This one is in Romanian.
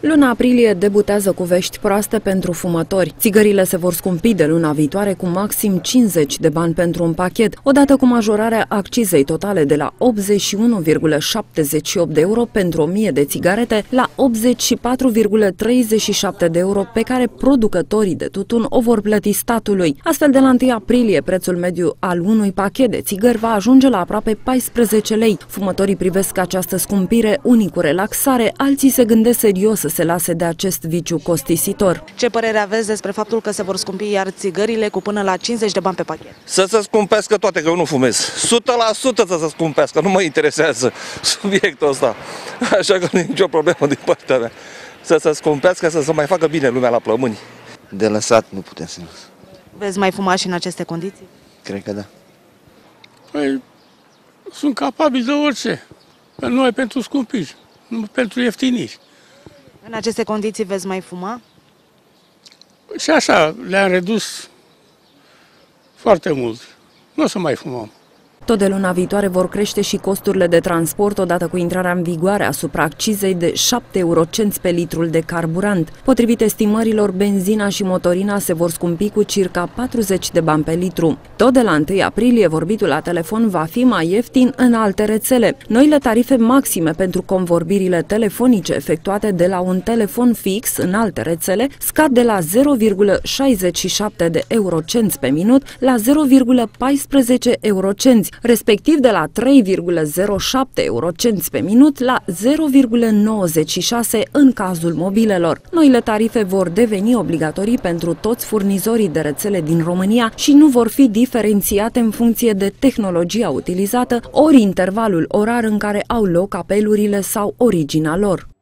Luna aprilie debutează cu vești proaste pentru fumători. Țigările se vor scumpi de luna viitoare cu maxim 50 de bani pentru un pachet, odată cu majorarea accizei totale de la 81,78 de euro pentru 1000 de țigarete la 84,37 de euro pe care producătorii de tutun o vor plăti statului. Astfel, de la 1 aprilie, prețul mediu al unui pachet de țigări va ajunge la aproape 14 lei. Fumătorii privesc această scumpire, unii cu relaxare, alții se gândesc serios să se lase de acest viciu costisitor. Ce părere aveți despre faptul că se vor scumpi iar țigările cu până la 50 de bani pe pachet? Să se scumpească toate, că eu nu fumez. 100% să se scumpească, nu mă interesează subiectul ăsta. Așa că nu e nicio problemă din partea mea. Să se scumpească, să se mai facă bine lumea la plămâni. De lăsat nu putem să lăsăm. Veți mai fuma și în aceste condiții? Cred că da. Păi, sunt capabili de orice. Noi pentru scumpiri, nu pentru ieftiniști. În aceste condiții veți mai fuma? Și așa, le-am redus foarte mult. Nu o să mai fumăm. Tot de luna viitoare vor crește și costurile de transport odată cu intrarea în vigoare asupra accizei de 7 eurocenți pe litrul de carburant. Potrivit estimărilor, benzina și motorina se vor scumpi cu circa 40 de bani pe litru. Tot de la 1 aprilie, vorbitul la telefon va fi mai ieftin în alte rețele. Noile tarife maxime pentru convorbirile telefonice efectuate de la un telefon fix în alte rețele scad de la 0,67 de eurocenți pe minut la 0,14 eurocenți, respectiv de la 3,07 eurocenți pe minut la 0,96 în cazul mobilelor. Noile tarife vor deveni obligatorii pentru toți furnizorii de rețele din România și nu vor fi diferențiate în funcție de tehnologia utilizată, ori intervalul orar în care au loc apelurile sau originea lor.